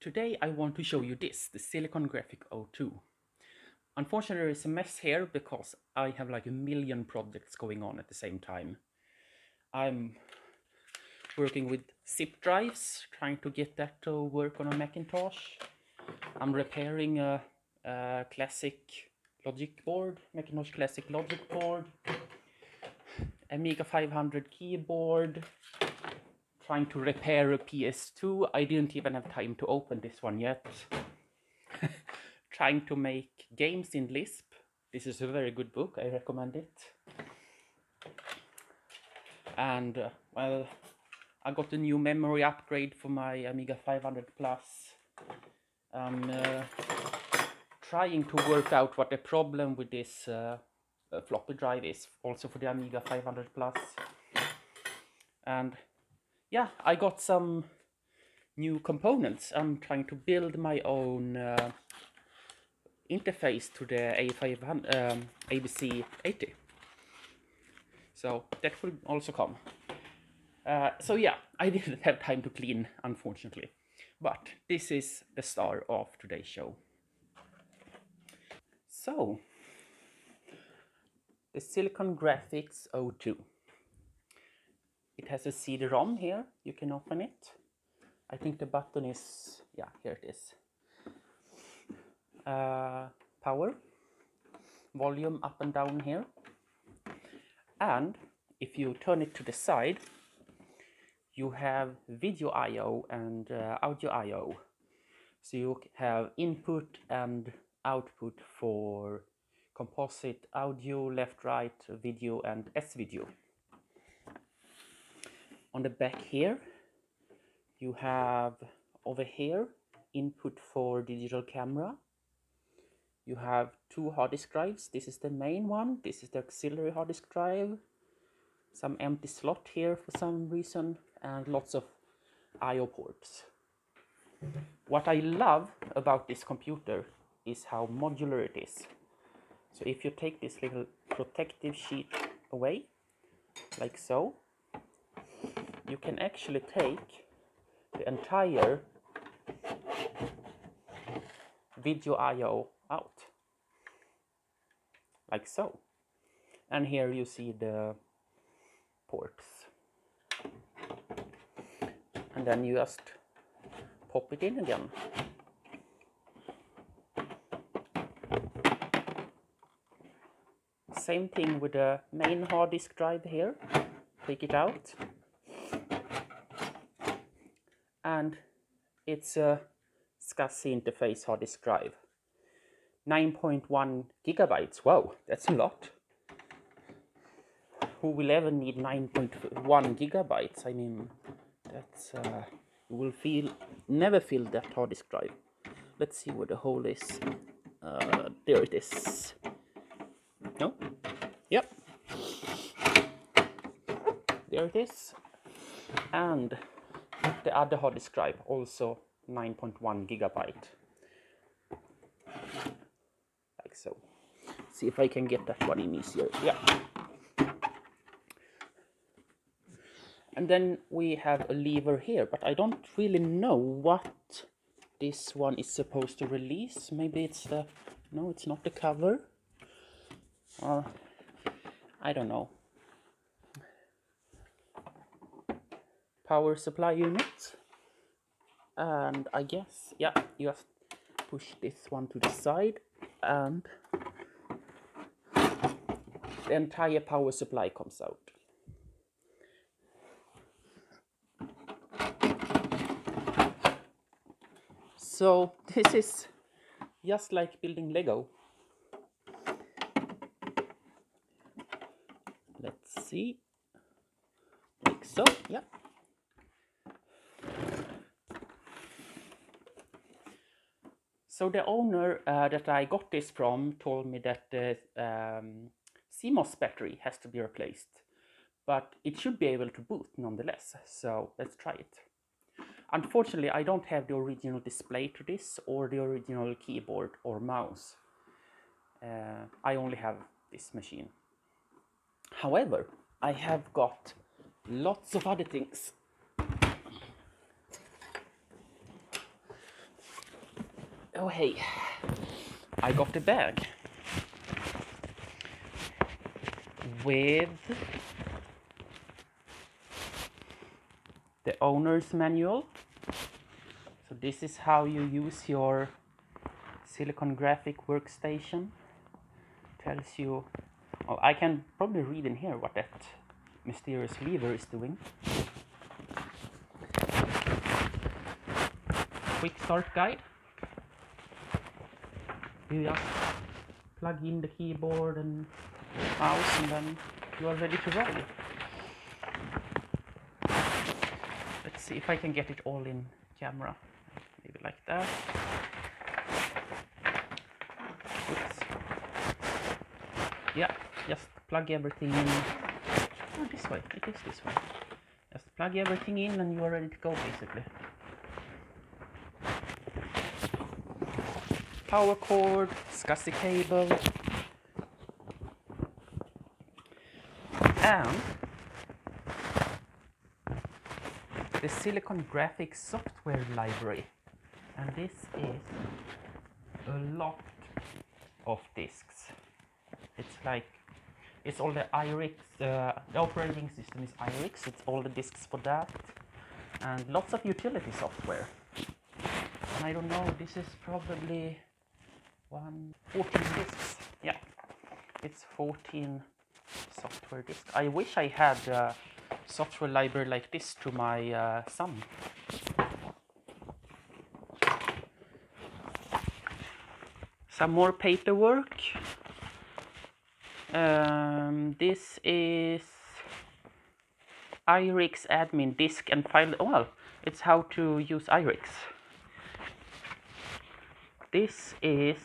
Today I want to show you this, the Silicon Graphics O2. Unfortunately there is a mess here because I have like a million projects going on at the same time. I'm working with zip drives, trying to get that to work on a Macintosh. I'm repairing a Macintosh Classic Logic board, Amiga 500 keyboard, trying to repair a PS2. I didn't even have time to open this one yet. Trying to make games in Lisp. This is a very good book, I recommend it. And well, I got a new memory upgrade for my Amiga 500 Plus. I'm trying to work out what the problem with this floppy drive is, also for the Amiga 500 Plus. And yeah, I got some new components. I'm trying to build my own interface to the ABC80. So that will also come. So yeah, I didn't have time to clean, unfortunately. But this is the star of today's show. So, the Silicon Graphics O2. It has a CD-ROM here, you can open it. I think the button is, yeah, here it is. Power, volume up and down here. And if you turn it to the side, you have video I.O. and audio I.O. So you have input and output for composite audio, left, right, video and S-video. On the back here, you have over here input for digital camera. You have two hard disk drives. This is the main one. This is the auxiliary hard disk drive. Some empty slot here for some reason, and lots of I.O. ports. What I love about this computer is how modular it is. So if you take this little protective sheet away, like so, you can actually take the entire video I.O. out, like so. And here you see the ports. And then you just pop it in again. Same thing with the main hard disk drive here. Take it out. And it's a SCSI interface hard disk drive. 9.1 gigabytes. Wow, that's a lot. Who will ever need 9.1 gigabytes? I mean, that's you will never feel that hard disk drive. Let's see where the hole is. There it is. No? Yep. There it is. And the other hard disk drive, also 9.1 gigabyte. Like so. See if I can get that one in easier. Yeah. And then we have a lever here, but I don't really know what this one is supposed to release. Maybe it's the... No, it's not the cover. Or... I don't know. Power supply unit. And I guess, yeah, you just push this one to the side. And the entire power supply comes out. So this is just like building Lego. Let's see, like so, yeah. So the owner that I got this from told me that the CMOS battery has to be replaced, but it should be able to boot nonetheless, so let's try it. Unfortunately, I don't have the original display to this, or the original keyboard or mouse. I only have this machine. However, I have got lots of other things. Oh hey, I got a bag with the owner's manual. So this is how you use your Silicon Graphic workstation. Tells you, well, I can probably read in here what that mysterious lever is doing. Quick start guide. You just plug in the keyboard and mouse and then you are ready to roll. Let's see if I can get it all in camera. Maybe like that. Oops. Yeah, just plug everything in. Oh, this way. It is this way. Just plug everything in and you are ready to go basically. Power cord, SCSI cable, and the Silicon Graphics software library. And this is a lot of disks. It's like, it's all the IRIX, the operating system is IRIX, it's all the disks for that, and lots of utility software. And I don't know, this is probably 14 disks. Yeah, it's 14 software disks. I wish I had a software library like this to my son. Some more paperwork. This is IRIX admin disk and file. Well, it's how to use IRIX. This is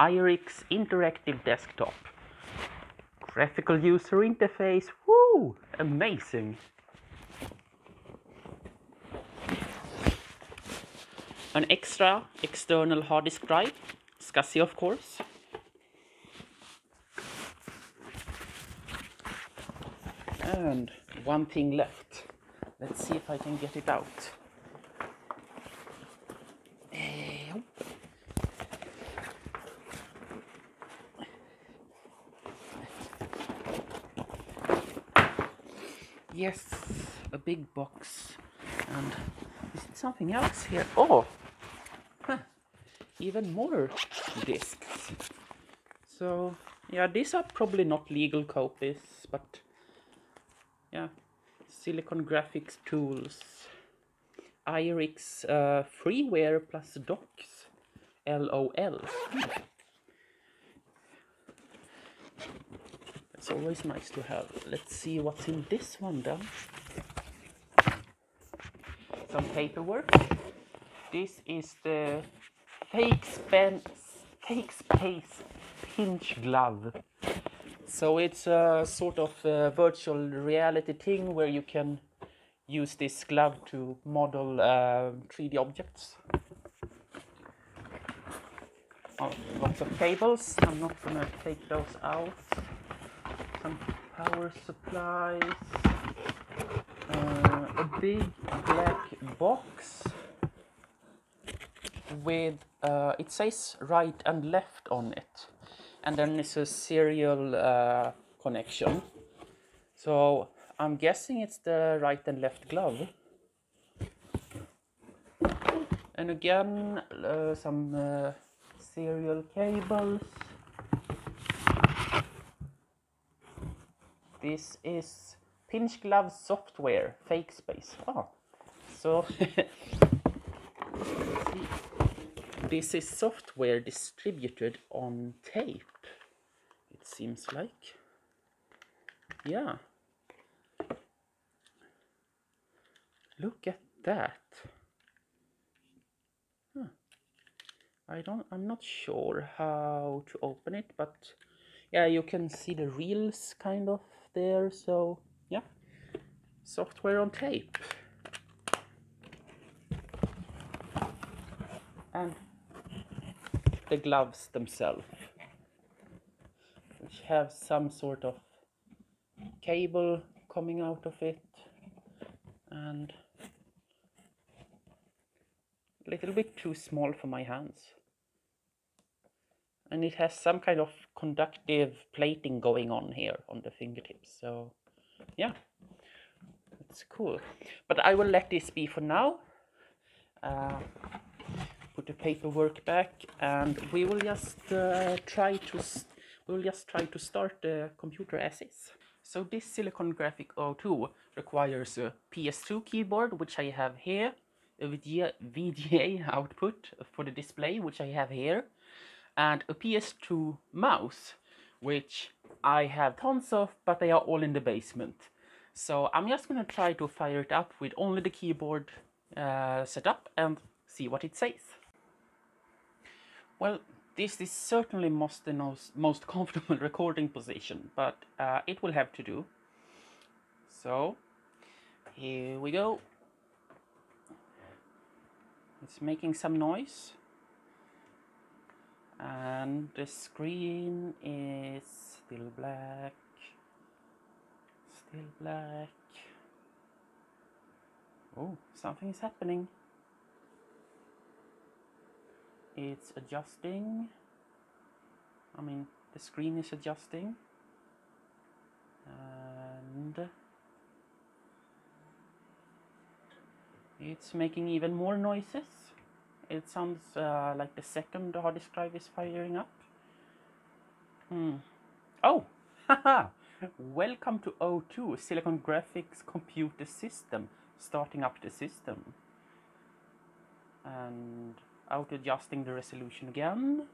IRIX interactive desktop. Graphical user interface, woo! Amazing! An extra external hard disk drive, SCSI of course. And one thing left. Let's see if I can get it out. Yes, a big box. And is it something else here? Oh, even more discs. So yeah, these are probably not legal copies, but yeah, Silicon Graphics tools, IRIX freeware plus docs, LOL. It's always nice to have. Let's see what's in this one then. Some paperwork. This is the fake space pinch glove. So it's a sort of a virtual reality thing where you can use this glove to model 3D objects. Oh, lots of cables. I'm not gonna take those out. Some power supplies, a big black box with, it says right and left on it, and then it's a serial connection. So I'm guessing it's the right and left glove. And again, some serial cables. This is Pinch Glove software, fake space. Oh, so this is software distributed on tape, it seems like. Yeah. Look at that. Huh. I'm not sure how to open it, but yeah, you can see the reels kind of there, so yeah, software on tape. And the gloves themselves, which have some sort of cable coming out of it, and a little bit too small for my hands. and it has some kind of conductive plating going on here on the fingertips. So yeah, it's cool. But I will let this be for now. Put the paperwork back, and we will just try to start the computer as is. So this Silicon Graphics O2 requires a PS2 keyboard, which I have here, a VGA output for the display, which I have here, and a PS2 mouse, which I have tons of, but they are all in the basement. So I'm just going to try to fire it up with only the keyboard set up and see what it says. Well, this is certainly most comfortable recording position, but it will have to do. So here we go. It's making some noise, and the screen is still black. Still black. Oh, something is happening. It's adjusting. I mean, the screen is adjusting, and it's making even more noises. It sounds like the second hard disk drive is firing up. Oh, haha! Welcome to O2, Silicon Graphics Computer System. Starting up the system. And out adjusting the resolution again.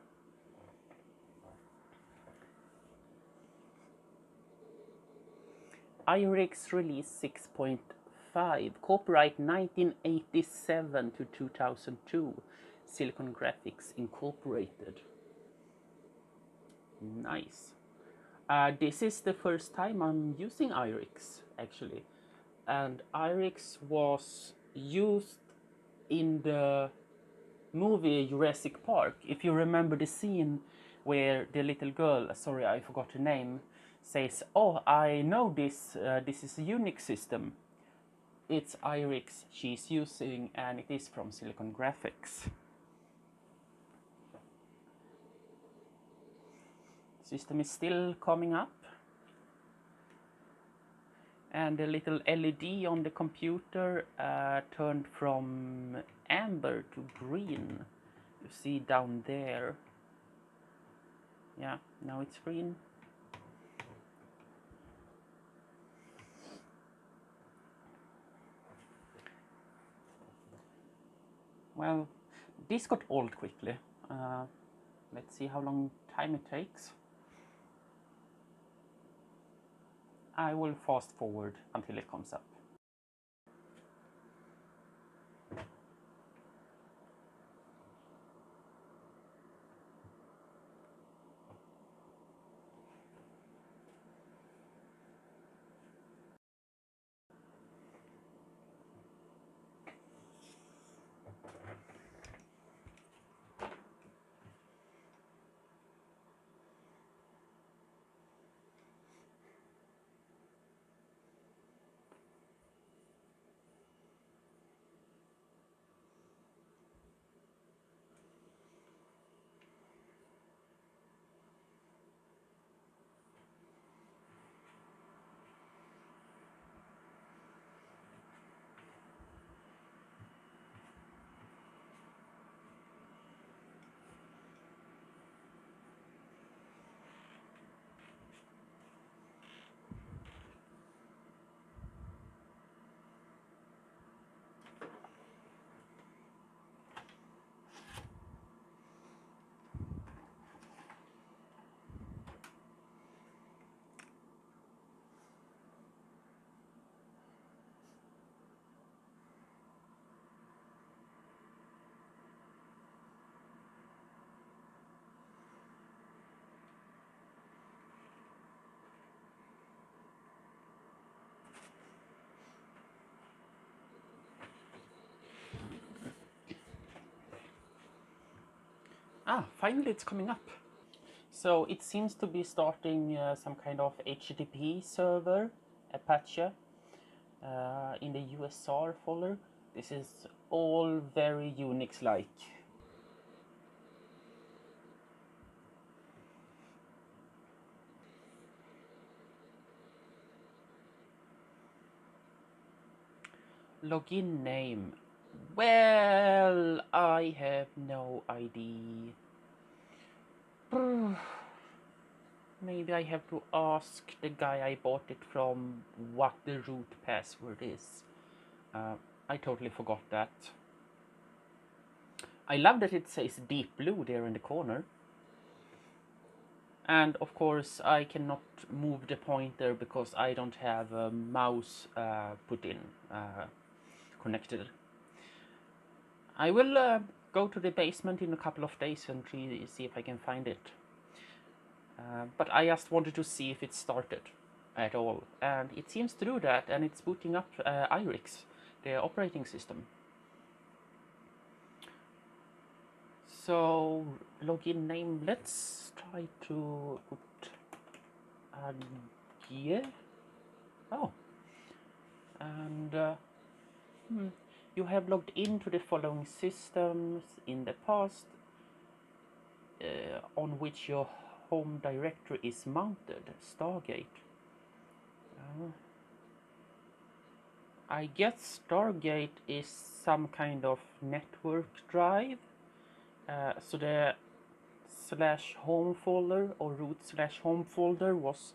IRIX release 6.0. Copyright 1987 to 2002, Silicon Graphics Incorporated. Nice. This is the first time I'm using IRIX, actually, and IRIX was used in the movie Jurassic Park. If you remember the scene where the little girl, sorry I forgot her name, says, "Oh, I know this. This is a UNIX system." It's IRIX she's using, and it is from Silicon Graphics. System is still coming up, and the little LED on the computer turned from amber to green. You see down there. Yeah, now it's green. Well, this got old quickly. Let's see how long time it takes. I will fast forward until it comes up. Ah, finally it's coming up. So it seems to be starting some kind of HTTP server, Apache, in the USR folder. This is all very Unix-like. Login name. Well, I have no idea. Maybe I have to ask the guy I bought it from what the root password is. I totally forgot that. I love that it says deep blue there in the corner. And of course I cannot move the pointer because I don't have a mouse connected. I will go to the basement in a couple of days and see if I can find it. But I just wanted to see if it started at all, and it seems to do that, and it's booting up IRIX, the operating system. So, login name, let's try to put gear. Oh, and you have logged into the following systems in the past on which your home directory is mounted. Stargate. I guess Stargate is some kind of network drive. So the /home folder or root/home folder was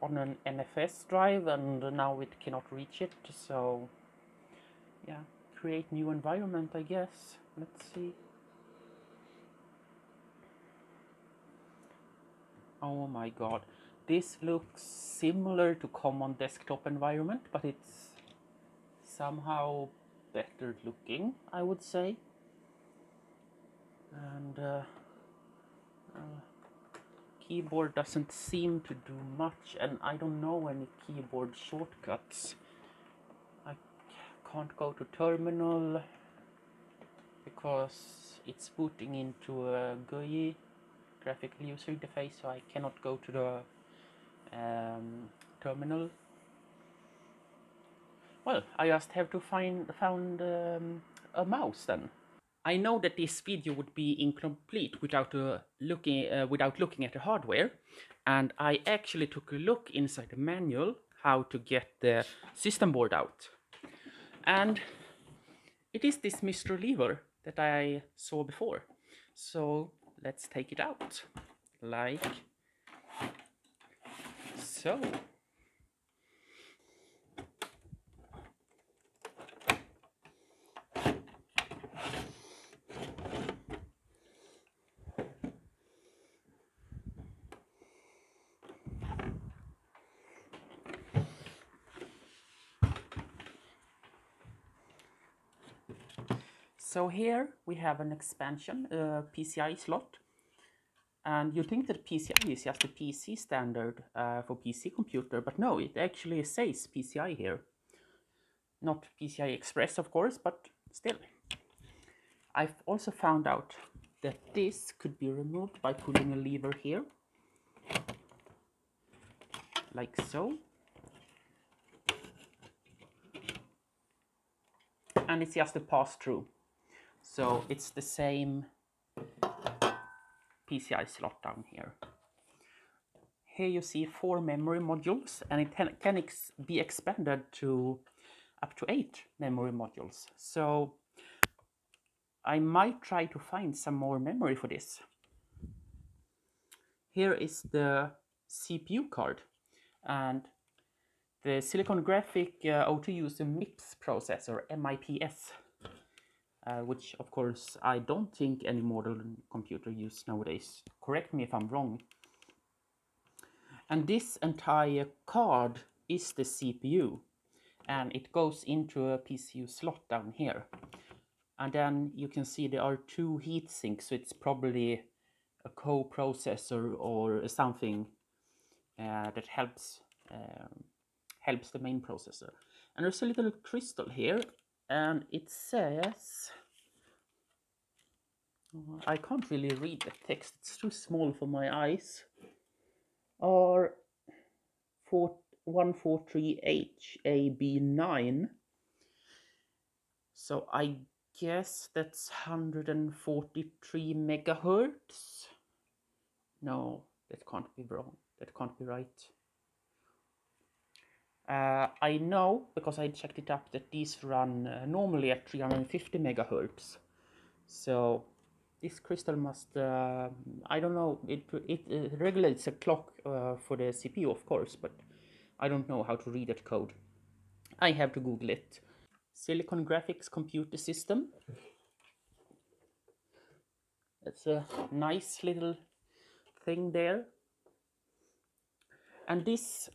on an NFS drive, and now it cannot reach it. So yeah, create new environment, I guess. Let's see. Oh my god, this looks similar to common desktop environment, but it's somehow better looking, I would say. And keyboard doesn't seem to do much, and I don't know any keyboard shortcuts. I can't go to terminal because it's booting into a GUI, graphical user interface, so I cannot go to the terminal. Well, I just have to found a mouse then. I know that this video would be incomplete without looking at the hardware, and I actually took a look inside the manual how to get the system board out. And it is this mystery lever that I saw before. So let's take it out, like so. So here we have an expansion PCI slot, and you think that PCI is just a PC standard for PC computer, but no, it actually says PCI here. Not PCI Express, of course, but still. I've also found out that this could be removed by pulling a lever here, like so. And it's just a pass-through. So it's the same PCI slot down here. Here you see 4 memory modules, and it can be expanded to up to 8 memory modules. So I might try to find some more memory for this. Here is the CPU card, and the Silicon Graphics O2 uses a MIPS processor, MIPS. Which, of course, I don't think any modern computer uses nowadays. Correct me if I'm wrong. And this entire card is the CPU, and it goes into a PCU slot down here. And then you can see there are 2 heat sinks, so it's probably a co-processor or something that helps the main processor. And there's a little crystal here. And it says, I can't really read the text, it's too small for my eyes, R143HAB9, so I guess that's 143 megahertz, no, that can't be wrong, that can't be right. I know, because I checked it up, that these run normally at 350 megahertz. So this crystal must, I don't know, it regulates a clock for the CPU, of course, but I don't know how to read that code. I have to Google it. Silicon Graphics Computer System. That's a nice little thing there. And this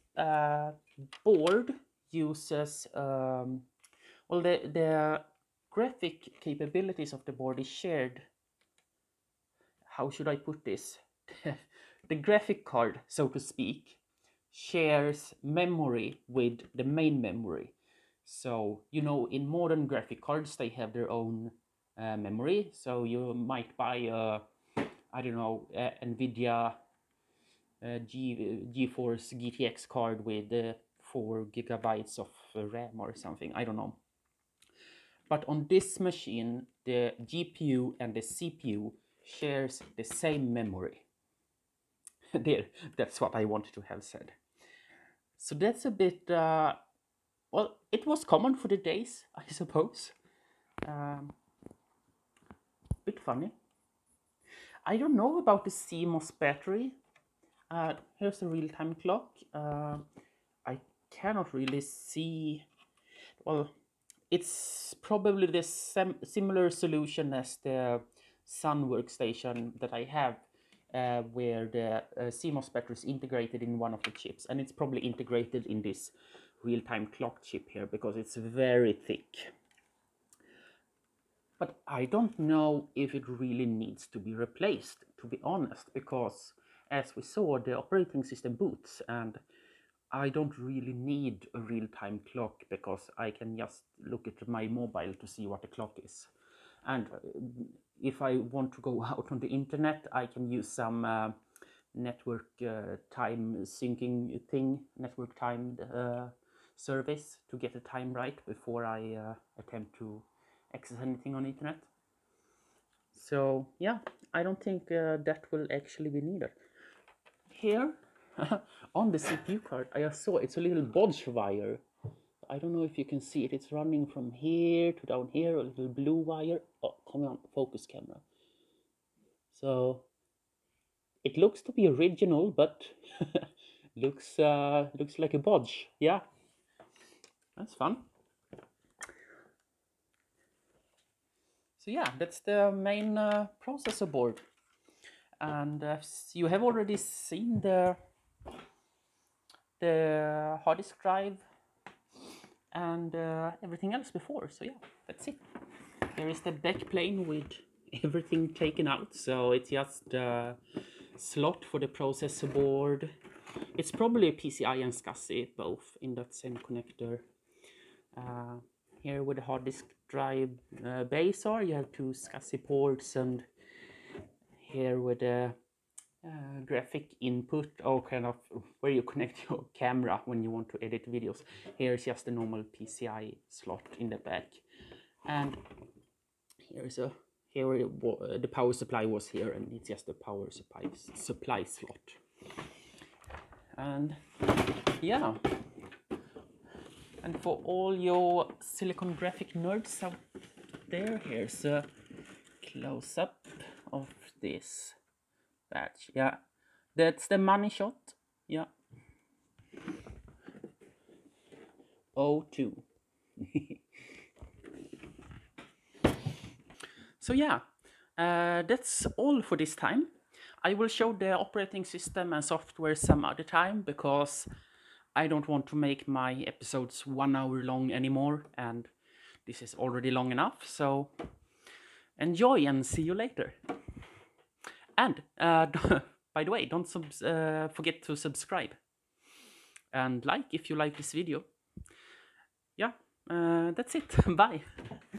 board uses, well, the graphic capabilities of the board is shared. How should I put this? The graphic card, so to speak, shares memory with the main memory. So, you know, in modern graphic cards, they have their own memory. So you might buy a, I don't know, Nvidia GeForce GTX card with 4 gigabytes of RAM or something, I don't know. But on this machine, the GPU and the CPU shares the same memory. There, that's what I wanted to have said. So that's a bit, well, it was common for the days, I suppose. Bit funny. I don't know about the CMOS battery. Here's a real-time clock. I cannot really see. Well, it's probably the similar solution as the Sun workstation that I have, where the CMOS battery is integrated in one of the chips, and it's probably integrated in this real-time clock chip here because it's very thick. But I don't know if it really needs to be replaced, to be honest, because as we saw, the operating system boots, and I don't really need a real-time clock because I can just look at my mobile to see what the clock is. And if I want to go out on the internet, I can use some network time syncing thing, network time service to get the time right before I attempt to access anything on the internet. So yeah, I don't think that will actually be needed. Here on the CPU card, I saw it's a little bodge wire. I don't know if you can see it. It's running from here to down here, a little blue wire. Oh, come on, focus camera. So it looks to be original, but looks like a bodge. Yeah, that's fun. So yeah, that's the main processor board. And you have already seen the hard disk drive and everything else before, so yeah, that's it. There is the back plane with everything taken out, so it's just a slot for the processor board. It's probably a PCI and SCSI both in that same connector. Here with the hard disk drive base are, you have 2 SCSI ports, and here with the graphic input, or kind of where you connect your camera when you want to edit videos. Here's just a normal PCI slot in the back, and here's a the power supply was here, and it's just a power supply slot. And yeah, and for all your Silicon Graphic nerds out there, here's a close up of this batch. Yeah, that's the money shot. Yeah, O2. So yeah, that's all for this time. I will show the operating system and software some other time, because I don't want to make my episodes 1 hour long anymore, and this is already long enough. So enjoy and see you later. And by the way, don't forget to subscribe and like if you like this video. Yeah, that's it. Bye.